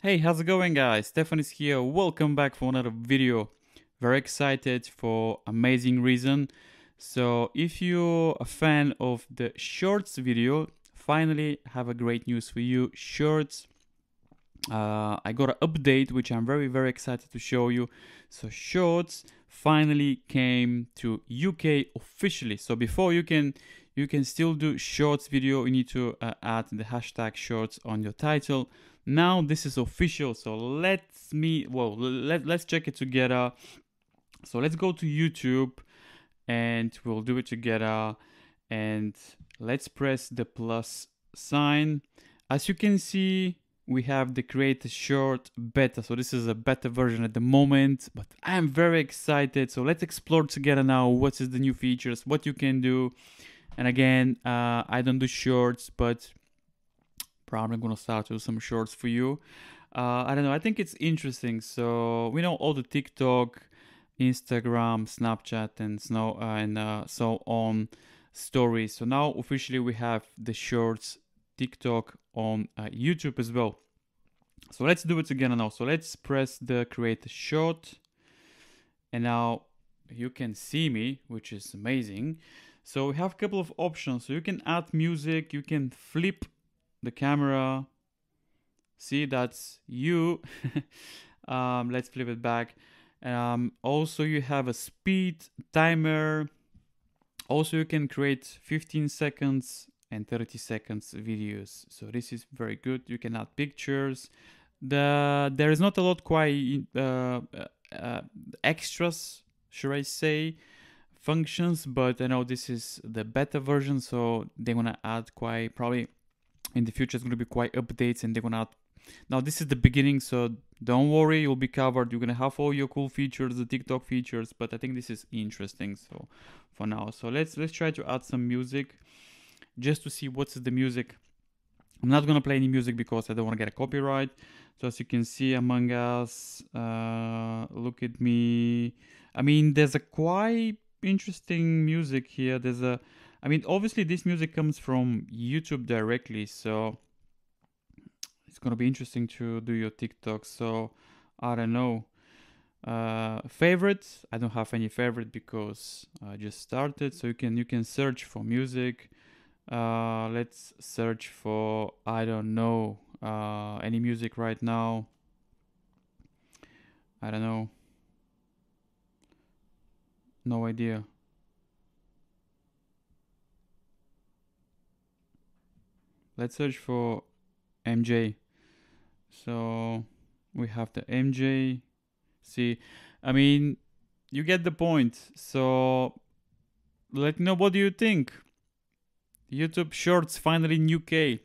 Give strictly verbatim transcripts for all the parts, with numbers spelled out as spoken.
Hey, how's it going, guys? Stefan is here. Welcome back for another video. Very excited for amazing reason. So if you're a fan of the shorts video, finally have a great news for you. Shorts, uh, I got an update which I'm very very excited to show you. So shorts finally came to U K officially. So before you can you can still do shorts video, you need to uh, add the hashtag shorts on your title. Now this is official, so let's me well let, let's check it together. So let's go to YouTube and we'll do it together, and let's press the plus sign. As you can see, we have the create a short beta, so this is a beta version at the moment, but I'm very excited. So let's explore together now what is the new features, what you can do. And again, uh, I don't do shorts, but probably gonna start to do some shorts for you. Uh, I don't know, I think it's interesting. So we know all the TikTok, Instagram, Snapchat, and Snow uh, and uh, so on stories. So now officially we have the shorts TikTok on uh, YouTube as well. So let's do it again now. So let's press the create a short, and now you can see me, which is amazing. So we have a couple of options. So you can add music, you can flip the camera. See, that's you. um, let's flip it back. Um, also, you have a speed timer. Also, you can create fifteen seconds and thirty seconds videos. So this is very good. You can add pictures. The there is not a lot quite uh, uh, extras, should I say, functions. But I know this is the beta version, so they're gonna add quite probably. In the future, it's going to be quite updates, and they're going to add. Now, this is the beginning, so don't worry, you'll be covered. You're going to have all your cool features, the TikTok features, but I think this is interesting. So for now, so let's let's try to add some music just to see what's the music. I'm not going to play any music because I don't want to get a copyright. So as you can see, Among Us, uh, Look at Me. I mean, there's a quite interesting music here. There's a I mean, obviously, this music comes from YouTube directly, so it's going to be interesting to do your TikTok. So, I don't know. Uh, favorites? I don't have any favorite because I just started. So, you can you can search for music. Uh, let's search for, I don't know, uh, any music right now. I don't know. No idea. Let's search for M J. So we have the M J. See, I mean, you get the point. So let me know, what do you think? YouTube Shorts finally in U K.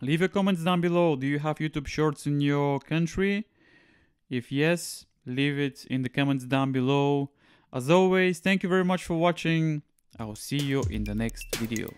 Leave your comments down below. Do you have YouTube Shorts in your country? If yes, leave it in the comments down below. As always, thank you very much for watching. I will see you in the next video.